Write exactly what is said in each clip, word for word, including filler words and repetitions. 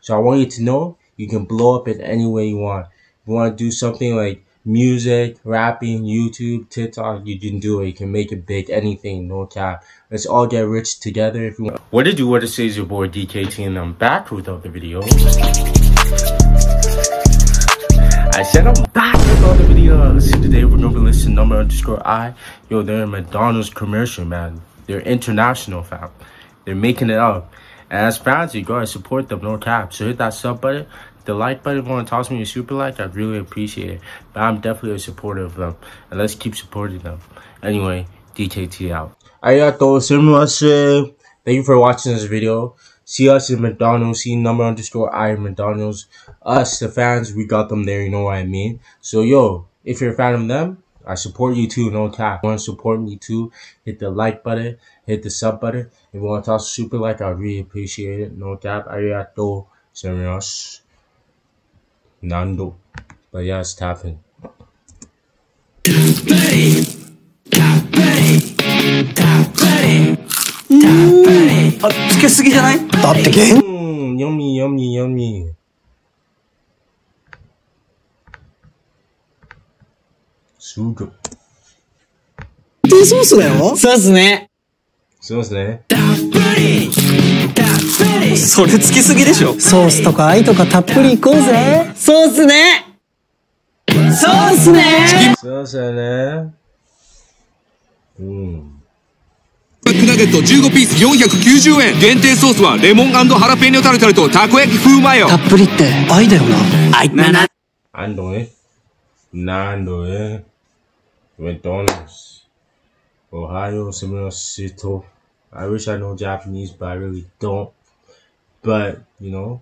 So I want you to know you can blow up it any way you want. If you want to do something like music, rapping, YouTube, TikTok, you can do it. You can make it big, anything, no cap. Let's all get rich together if you want. What did you want to say is your boy D K T, and I'm back with another video. I said I'm back with all the videos. Today we're gonna listen to number underscore I. Yo, they're a McDonald's commercial, man. They're international, fam. They're making it up. And as fans, you gotta support them, no cap. So hit that sub button, the like button. If you wanna toss me your super like, I'd really appreciate it. But I'm definitely a supporter of them, and let's keep supporting them. Anyway, D K T out. Arigato, sumimasu. Thank you for watching this video. See us in McDonald's. See number underscore I in McDonald's. Us, the fans, we got them there. You know what I mean? So yo, if you're a fan of them, I support you too, no cap. If you want to support me too, hit the like button, hit the sub button. If you want to toss super like, I really appreciate it, no cap. Arigato, serious, nando. But yeah, it's tapping. Mm, yummy, yummy, yummy. Sugar. So so ナゲットじゅうごピースよんひゃくきゅうじゅうえん。限定ソースはレモン&ハラペーニョタルタルとたこ焼き風マヨ。たっぷりって愛だよな。愛なな。なんどえ。なんどえ。McDonald's. Ohio, Sumitomo. I wish I know Japanese, but I really don't. But, you know,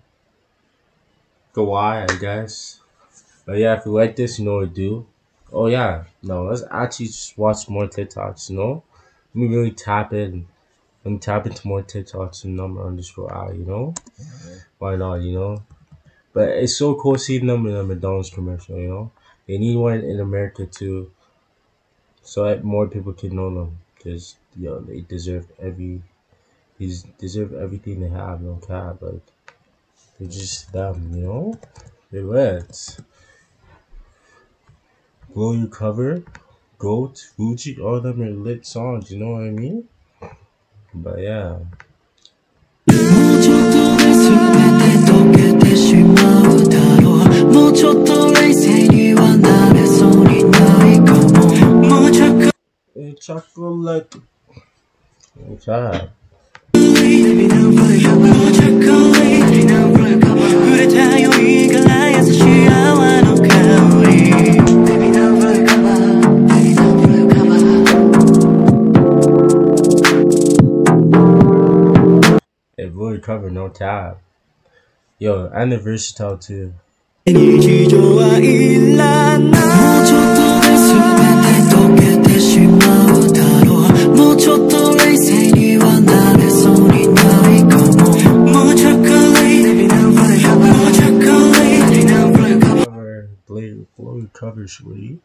go why, I guess. But yeah, if you like this, you know what to do. Oh yeah, no, let's actually just watch more TikToks, you know? Let me really tap in. Let me tap into more TikToks and number underscore I, you know? Why not, you know? But it's so cool seeing them in a McDonald's commercial, you know? They need one in America too, so that more people can know them. Because, yo, know, they deserve every, they deserve everything they have, no cap. Like, they're just them, you know? They're lit. Blow Your Cover. Goat, Fuji, all of them are lit songs, you know what I mean? But yeah. Hey, chocolate. What's that? Cover, no tab. Yo, and the versatile too. Blow your cover, sweetie.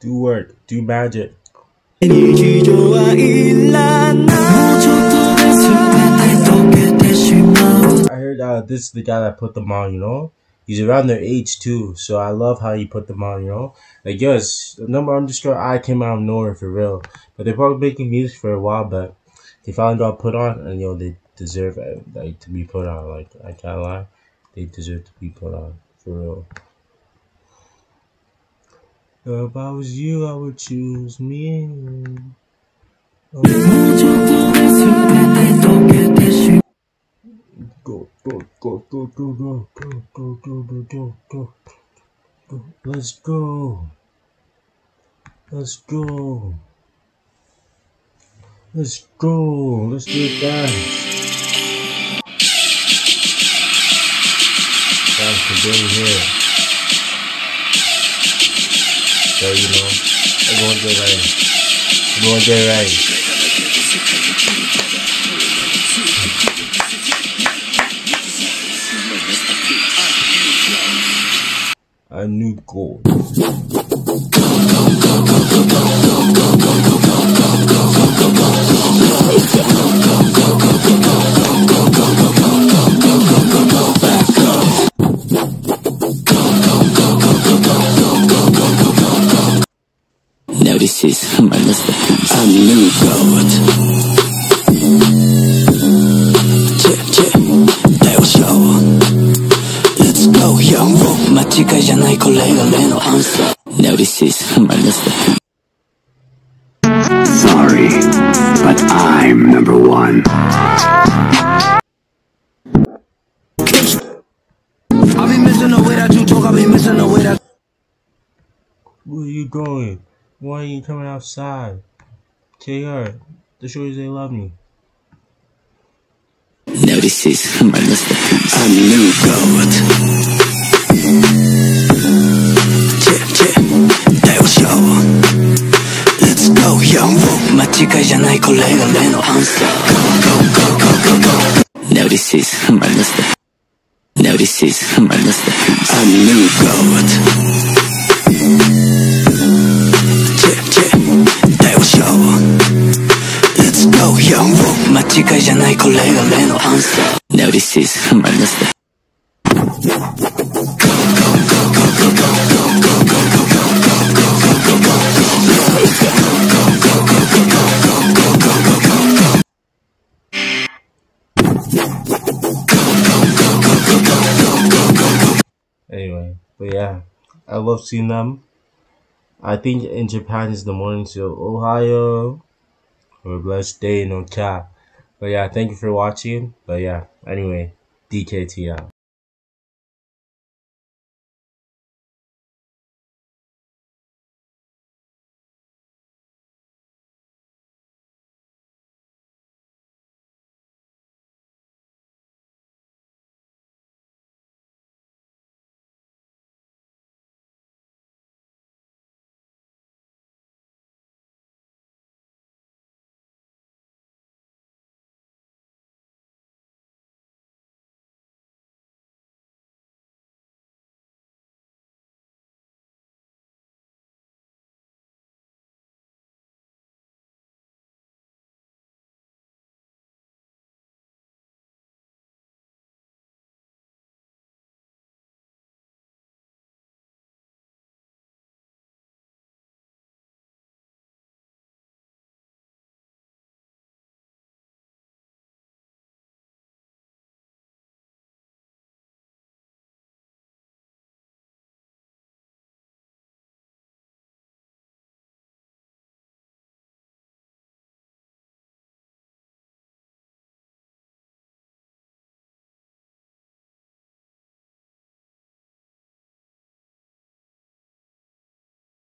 Do work, do magic. I heard uh, this is the guy that put them on, you know? He's around their age too, so I love how he put them on, you know? Like, yes, number underscore I came out of nowhere for real. But they're probably making music for a while, but they finally got put on, and yo, they deserve like to be put on. Like, I can't lie, they deserve to be put on for real. If I was you, I would choose me. Oh. Go, go, go, go, go, go, go, go, go, go, go, go, go, let's go, let's go, let's go, let's do it, guys. Guys, today we're here. So, you know, everyone get right, everyone get right. A new goal. This is my masterpiece. I'm new god. Yeah, yeah, that was show. Let's go, young bro. Machika janai kolega leno answer. Now this is my masterpiece. Sorry, but I'm number one. I'll be missing the way that you talk. I'll be missing the way that. Where are you going? Why are you coming outside? K R, the shorties, they love me. Now this is my masterpiece. I'm new god. Yeah, yeah, that was show. Let's go, young woman. Machika janai kolega leno answer. Go, go, go, go, go, go. Now this is my masterpiece. Now this is my masterpiece. I'm new god. Machika janai kolega leno answer. Now this is my master. Go go go go go go go go go go go go go go go go go go. Anyway, but yeah, I love seeing them. I think in Japan it's the morning, so Ohio. We're blessed day, no cap. But yeah, thank you for watching. But yeah, anyway, D K T out.